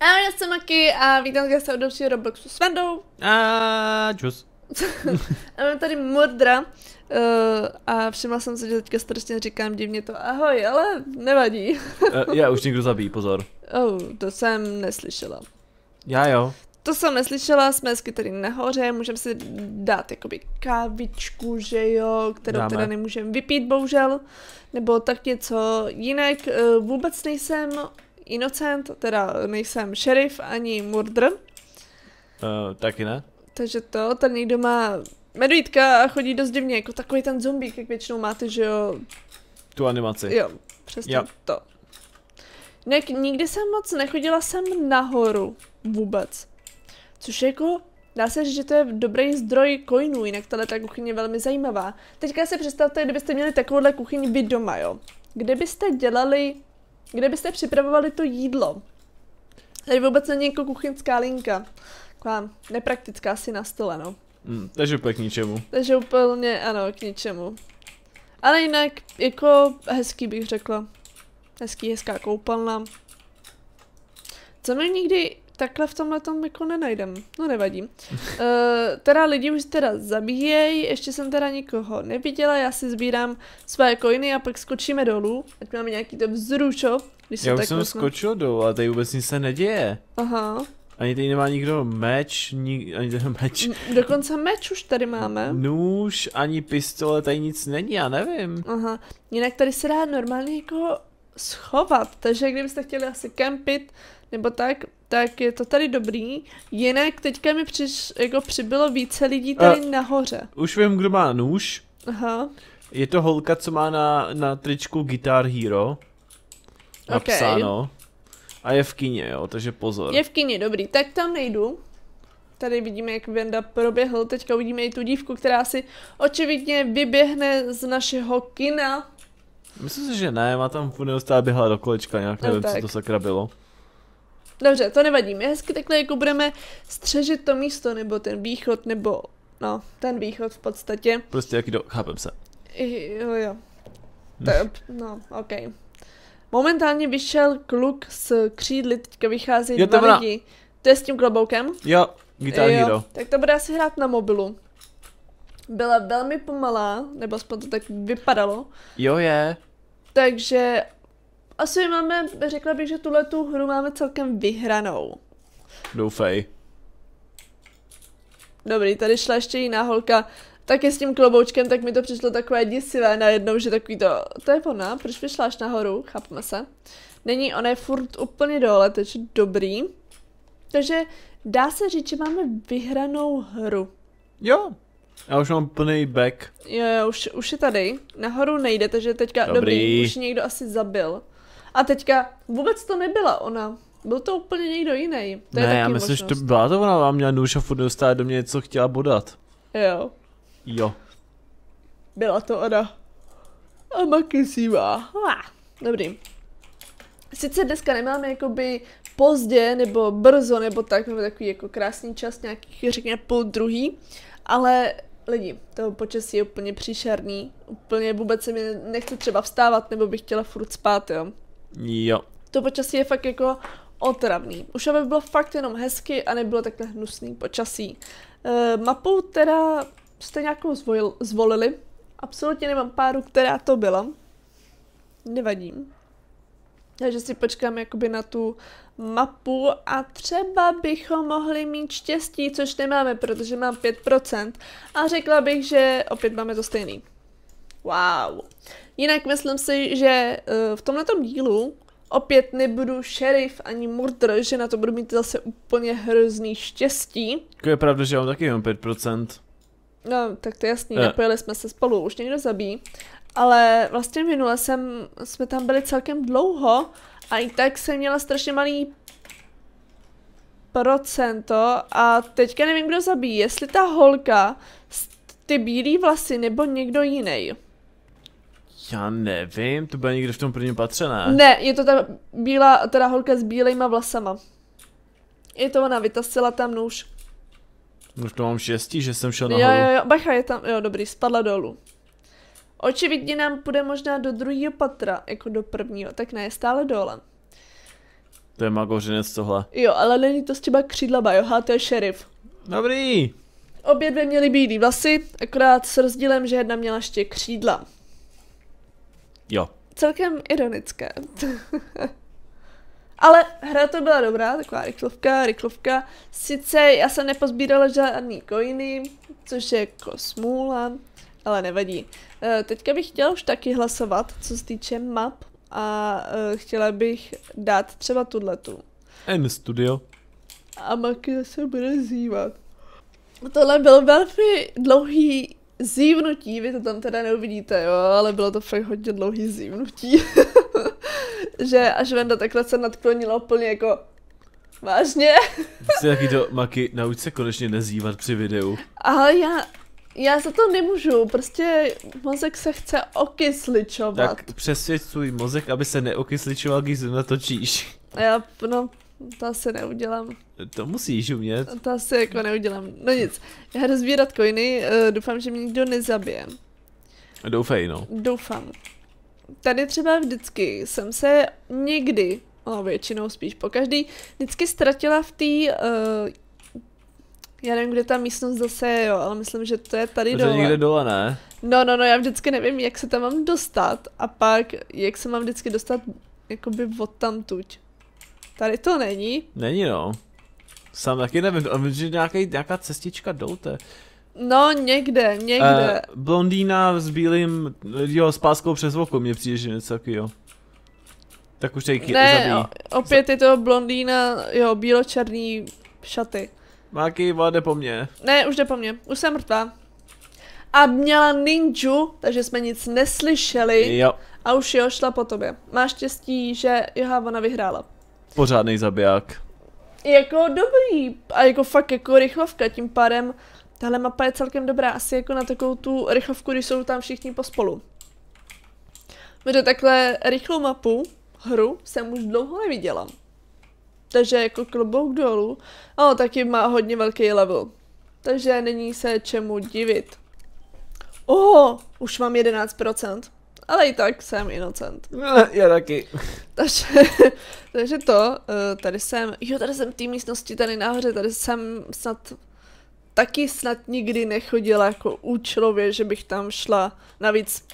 Ahoj, já jsem Makky a vítám se u dalšího Robloxu s Vendou. A čus. A mám tady Mordra a všimla jsem se, že teďka strašně říkám divně to ahoj, ale nevadí. Já už někdo zabíjí, pozor. Oh, to jsem neslyšela. Já jo. To jsem neslyšela, jsme hezky tady nahoře, můžeme si dát jakoby kávičku, že jo, kterou dáme. Teda nemůžeme vypít, bohužel, nebo tak něco jinak. Vůbec nejsem Innocent, teda nejsem šerif ani murdr. Taky ne. Takže to, tady někdo má medvídka a chodí dost divně, jako takový ten zombík, jak většinou máte, že jo. Tu animaci. Jo, přesně to. Nek, nikdy jsem moc nechodila sem nahoru vůbec. Což je jako, dá se říct, že to je dobrý zdroj coinů, jinak tahle ta kuchyně je velmi zajímavá. Teďka si představte, kdybyste měli takovouhle kuchyni vy doma, jo. Kde byste dělali, kde byste připravovali to jídlo? Tady vůbec není jako kuchyňská linka. Taková nepraktická asi na stole, no. Takže úplně k ničemu. Takže úplně, ano, k ničemu. Ale jinak, jako hezký bych řekla. Hezký, hezká koupelna. Co mi nikdy takhle v tomhle tom jako nenajdem, no nevadí. Teda lidi už teda zabíjejí, ještě jsem teda nikoho neviděla, já si sbírám své coiny a pak skočíme dolů, ať máme nějaký to vzrušo. Já už jsem skočil dolů, ale tady vůbec nic se neděje. Aha. Ani tady nemá nikdo meč, ani ten meč. Dokonce meč už tady máme. Nůž, ani pistole, tady nic není, já nevím. Aha, jinak tady se dá normálně jako schovat, takže kdybyste chtěli asi kempit, nebo tak, tak je to tady dobrý. Jinak teďka mi jako přibylo více lidí tady nahoře. Už vím, kdo má nůž. Aha. Je to holka, co má na tričku Guitar Hero napsáno. Okay. A je v kině, jo, takže pozor. Je v kině, dobrý, tak tam nejdu. Tady vidíme, jak Venda proběhl, teďka uvidíme i tu dívku, která si očividně vyběhne z našeho kina. Myslím si, že ne, má tam neustále běhala do kolečka nějak, nevím, co to sakra bylo. Dobře, to nevadí, my hezky takhle jako budeme střežit to místo, nebo ten východ, nebo no, ten východ v podstatě. Prostě jaký do... chápem se. Jo, jo. No, ok. Momentálně vyšel kluk s křídly, teďka vychází jo, dva lidi. To je s tím kloboukem? Jo, Guitar Hero. Tak to bude asi hrát na mobilu. Byla velmi pomalá, nebo aspoň to tak vypadalo. Jo, je. Takže... asi máme, řekla bych, že tuhle tu hru máme celkem vyhranou. Doufej. Dobrý, tady šla ještě jiná holka. Taky s tím kloboučkem, tak mi to přišlo takové děsivé najednou, že takový to je ona, proč vyšla až nahoru, chápeme se. Není, ona je furt úplně dole, takže dobrý. Takže dá se říct, že máme vyhranou hru. Jo. Já už mám plný back. Jo, už je tady. Nahoru nejde, takže teďka... Dobrý, už někdo asi zabil. A teďka vůbec to nebyla ona. Byl to úplně někdo jiný. To ne, je já myslím, možnost. Že to byla to ona, vám měla nůž a furt dostala do mě něco chtěla bodat. Jo. Jo. Byla to ona. A Makky si má. Dobrý. Sice dneska nemáme jakoby pozdě, nebo brzo, nebo tak, máme takový jako krásný čas, nějakých řekněme 12:30, ale... lidi, to počasí je úplně příšerný, úplně vůbec se mi nechce třeba vstávat, nebo bych chtěla furt spát, jo. Jo. To počasí je fakt jako otravný. Už aby bylo fakt jenom hezky a nebylo takhle hnusný počasí. Mapu teda jste nějakou zvolili, absolutně nemám páru, která to byla. Nevadí. Takže si počkám jakoby na tu mapu a třeba bychom mohli mít štěstí, což nemáme, protože mám 5% a řekla bych, že opět máme to stejný. Wow. Jinak myslím si, že v tomhletom dílu opět nebudu šerif ani murdr, že na to budu mít zase úplně hrozný štěstí. Je pravda, že mám taky jenom 5%. No, tak to je jasný, napojili jsme se spolu, už někdo zabíjí. Ale vlastně minule jsme tam byli celkem dlouho a i tak jsem měla strašně malý procento a teďka nevím, kdo zabíjí, jestli ta holka ty bílý vlasy nebo někdo jiný. Já nevím, to bude někde v tom prvním patře, ne? Ne, je to ta bílá, teda holka s bílejma vlasama. Je to ona, vytasila tam nůž. Už to mám štěstí, že jsem šel nahoru. Jo, jo, bacha, je tam, jo, dobrý, spadla dolů. Očividně nám půjde možná do druhého patra, jako do prvního, tak ne, je stále dole. To je magořinec tohle. Jo, ale není to s těma křídlama, jo, to je šerif. Dobrý. Obě dvě měly bílý vlasy, akorát s rozdílem, že jedna měla ještě křídla. Jo. Celkem ironické. Ale hra to byla dobrá, taková rychlovka. Sice já jsem nepozbírala žádný coiny, což je jako smůla, ale nevadí. Teďka bych chtěla už taky hlasovat, co se týče map, a chtěla bych dát třeba tuhletu. M-Studio. A Makky se bude zívat. Tohle bylo velmi dlouhý zívnutí, vy to tam teda neuvidíte, jo, ale bylo to fakt hodně dlouhý zívnutí. Že až Venda takhle se nadklonila úplně jako vážně. Jsi taky do Makky, nauč se konečně nezývat při videu. Ale já za to nemůžu, prostě mozek se chce okysličovat. Tak přesvědč svůj mozek, aby se neokysličoval, když se natočíš. Já, no, to asi neudělám. To musíš umět. To asi jako neudělám, no nic. Já jdu sbírat coiny, doufám, že mě nikdo nezabije. Doufej, no. Doufám. Tady třeba vždycky jsem se někdy, no většinou spíš po každý, vždycky ztratila v té, já nevím, kde ta místnost zase je, jo, ale myslím, že to je tady dole. To je někde dole, ne? No, já vždycky nevím, jak se tam mám dostat a pak, jak se mám vždycky dostat, jakoby odtamtuť. Tady to není. Není, no. Sám taky nevím, ale že nějaká cestička doute. No, někde. Blondýna s bílým, jo, s páskou přes oko, mě přijde, že něco taky, jo. Tak už tady zabíjí. Jo, opět je to blondýna, jo, bíločerný šaty. Makky, jde po mně. Ne, už jde po mně, už jsem mrtvá. A měla ninju, takže jsme nic neslyšeli. Jo. A už jo, šla po tobě. Máš štěstí, že jo, ona vyhrála. Pořádnej zabiják. Jako dobrý, a jako fakt jako rychlovka, tím pádem. Tahle mapa je celkem dobrá, asi jako na takovou tu rychlovku, když jsou tam všichni pospolu. Protože takhle rychlou mapu, hru, jsem už dlouho neviděla. Takže jako klobouk dolů, a taky má hodně velký level. Takže není se čemu divit. Oho, už mám 11%, ale i tak jsem Innocent. Já taky. Takže to, tady jsem, jo, tady jsem v té místnosti, tady nahoře, tady jsem snad... Taky snad nikdy nechodila jako účelově, že bych tam šla. Navíc,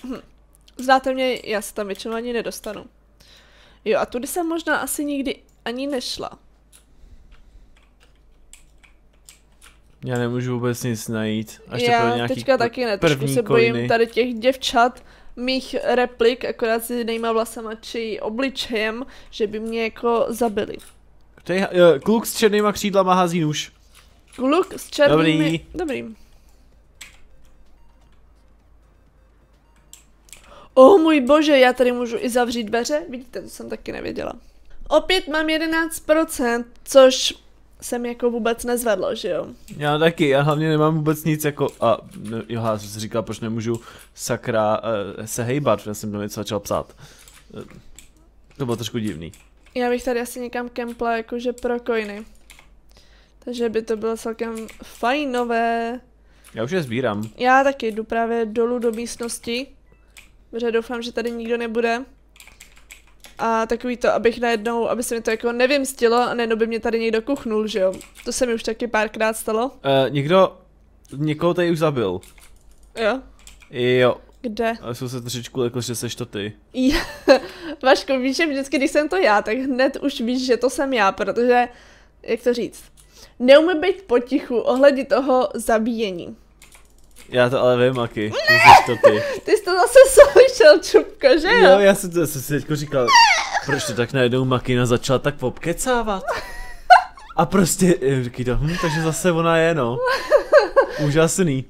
znáte mě, já se tam většinou ani nedostanu. Jo, a tudy jsem možná asi nikdy ani nešla. Já nemůžu vůbec nic najít. Až já teďka taky ne, trošku se bojím tady těch děvčat, mých replik, akorát s jinýma vlasama či obličejem, že by mě jako zabili. Kluk s černýma křídlama hází nůž. Kluk s černými... Dobrý. Oh můj bože, já tady můžu i zavřít dveře? Vidíte, to jsem taky nevěděla. Opět mám 11%, což jsem jako vůbec nezvedlo, že jo? Já taky, já hlavně nemám vůbec nic jako... A jo, já jsem si říkal, proč nemůžu sakra se hejbat, já jsem tam něco začal psát. To bylo trošku divný. Já bych tady asi někam kempla jakože pro coiny. Takže by to bylo celkem fajnové. Já už je sbírám. Já taky jdu právě dolů do místnosti. Protože doufám, že tady nikdo nebude. A takový to, abych najednou, aby se mi to jako nevymstilo a nejenom by mě tady někdo kuchnul, že jo. To se mi už taky párkrát stalo. Někoho tady už zabil. Jo? Jo. Kde? Ale jsou se trošičku jako, že seš to ty. Vaško, víš, že vždycky, když jsem to já, tak hned už víš, že to jsem já, protože, jak to říct? Neumím být potichu ohledně toho zabíjení. Já to ale vím, Makky. Ty jsi to zase slyšel, Čupko, že jo? No, já jsem to si teďko říkal, proč to tak najednou Makina začala tak obkecávat? A prostě, říkaj to, takže zase ona je, no. Úžasný.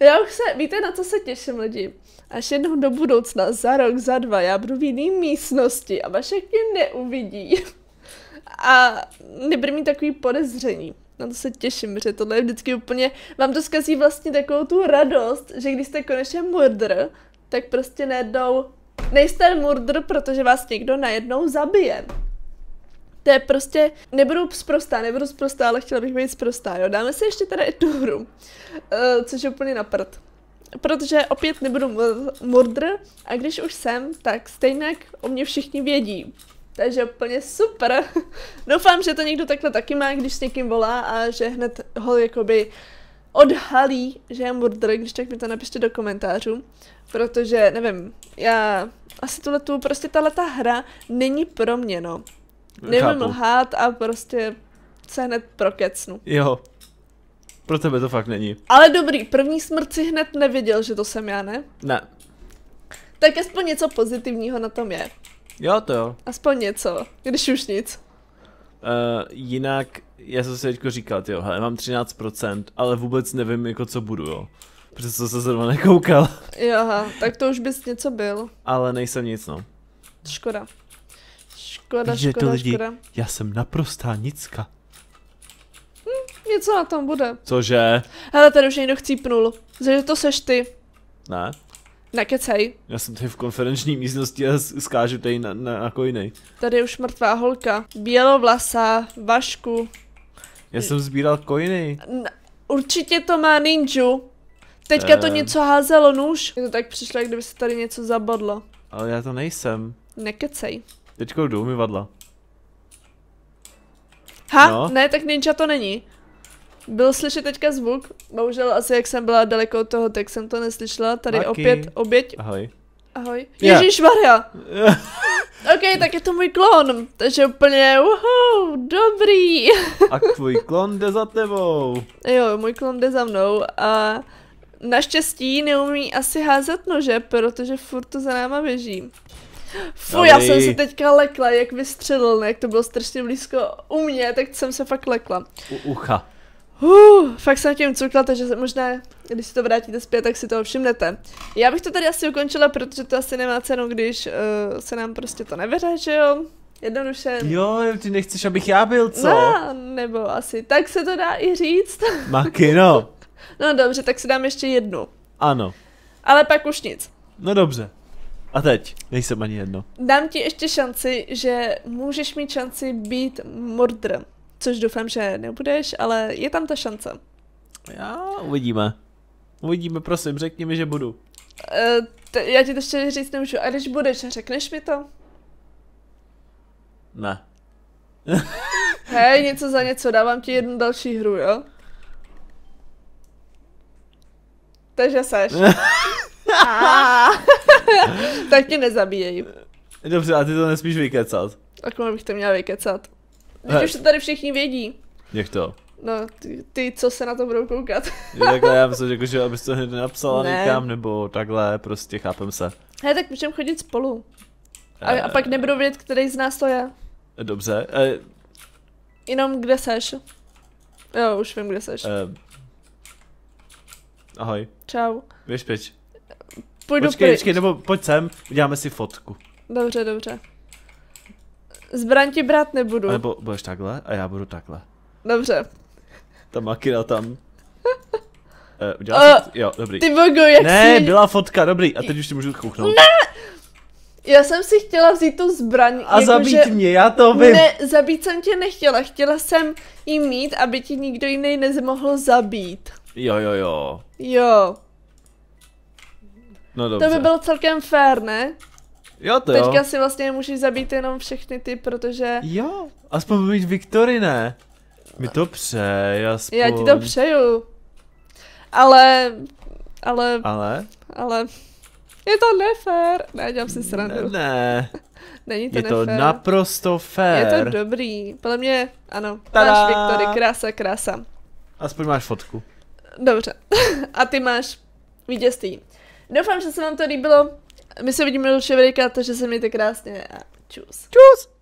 Já už se, víte, na co se těším, lidi? Až jednou do budoucna, za rok, za dva, já budu v jiný místnosti a Vašek mě neuvidí. A nebude mít takový podezření. Na to se těším, protože tohle je vždycky úplně... Vám to zkazí vlastně takovou tu radost, že když jste konečně murdr, tak prostě najednou... Nejste murdr, protože vás někdo najednou zabije. To je prostě... Nebudu sprostá, ale chtěla bych být sprostá, jo. Dáme si ještě teda jednu hru, což je úplně na prd. Protože opět nebudu murdr a když už jsem, tak stejně o mě všichni vědí. Takže úplně super. Doufám, že to někdo takhle taky má, když s někým volá a že hned ho jakoby odhalí, že je murder, když tak mi to napište do komentářů. Protože, nevím, já asi tuhletu, prostě tahleta hra není pro mě, no. Nevím lhát a prostě se hned prokecnu. Jo. Pro tebe to fakt není. Ale dobrý, první smrt si hned nevěděl, že to jsem já, ne? Ne. Tak aspoň něco pozitivního na tom je. Jo, to jo. Aspoň něco, když už nic. Jinak, já jsem si teďko říkal, jo, hele, mám 13%, ale vůbec nevím, jako co budu, jo. Protože jsem se zrovna nekoukal. Joha, tak to už bys něco byl. Ale nejsem nic, no. Škoda. Škoda, škoda. Já jsem naprostá nicka. Hm, něco na tom bude. Cože? Hele, tady už někdo chcípnul. Že to seš ty. Ne. Nekecej. Já jsem tady v konferenční místnosti a skážu tady na kojnej. Tady už mrtvá holka. Bělovlasá, Vašku. Já jsem sbíral kojny. Určitě to má ninju. Teďka to něco házelo nůž. Je to tak přišlo, jak kdyby se tady něco zabodlo. Ale já to nejsem. Nekecej. Teďko jdu umyvadla. Ha, no. Ne, tak ninja to není. Byl slyšet teďka zvuk, bohužel asi jak jsem byla daleko od toho, tak jsem to neslyšela, tady Makky. Opět oběť. Ahoj. Ahoj. Yeah. Ježíšmarja. Ok, tak je to můj klon, takže úplně uhou, dobrý. A tvůj klon jde za tebou. Jo, můj klon jde za mnou a naštěstí neumí asi házet nože, protože furt to za náma běží. Fuj, já jsem se teďka lekla, jak vystřelil, ne? Jak to bylo strašně blízko u mě, tak jsem se fakt lekla. U ucha. Fakt jsem tím cukla, takže možná, když si to vrátíte zpět, tak si toho všimnete. Já bych to tady asi ukončila, protože to asi nemá cenu, když se nám prostě to nevyhraje, že jo? Jednoduše. Jo, ty nechceš, abych já byl, co? No, nebo asi, tak se to dá i říct. Makky, no. No dobře, tak si dám ještě jednu. Ano. Ale pak už nic. No dobře. A teď, nejsem ani jedno. Dám ti ještě šanci, že můžeš mít šanci být murderem. Což doufám, že nebudeš, ale je tam ta šance. Já uvidíme. Uvidíme, prosím, řekni mi, že budu. Já ti to ještě říct nemůžu. A když budeš, řekneš mi to? Ne. Hej, něco za něco, dávám ti jednu další hru, jo? Takže seš. Tak tě nezabíjej. Dobře, a ty to nesmíš vykecat. Tak bych to měla vykecat. Teď už to tady všichni vědí. Jak to? No, ty, co se na to budou koukat. Je takhle, já myslím, jako, že abys to hned napsala ne. Někam, nebo takhle, prostě chápem se. Hej, tak můžeme chodit spolu. A pak nebudou vědět, který z nás to je. Dobře. Jenom kde seš. Jo, už vím, kde seš. Ahoj. Čau. Běž pryč. Počkej, nebo pojď sem, uděláme si fotku. Dobře, dobře. Zbraň ti brát nebudu. Nebo budeš takhle a já budu takhle. Dobře. Ta Makina tam. Udělal jsi... Jo, dobrý. Ty bogu, jak ne, jsi... byla fotka, dobrý. A teď už ti můžu kuchnout. Ne! Já jsem si chtěla vzít tu zbraň. A jako zabít že... mě, já to vím. Ne, zabít jsem tě nechtěla. Chtěla jsem jí mít, aby ti nikdo jiný nemohl zabít. Jo. Jo. No dobře. To by bylo celkem fér, ne? Jo, to teďka jo. Si vlastně můžeš zabít jenom všechny ty, protože... Jo, aspoň mít Viktory, ne? Mi to přeji, aspoň. Já ti to přeju. Ale... Je to nefér. Ne, dělám si srandu. Ne. Není to nefér. Je to naprosto fér. Je to dobrý. Podle mě, ano. Tada! Máš Viktory, krása. Aspoň máš fotku. Dobře. A ty máš vítězství. Doufám, že se vám to líbilo. My se vidíme do dalšího videa, takže se mějte krásně a čus. Čus!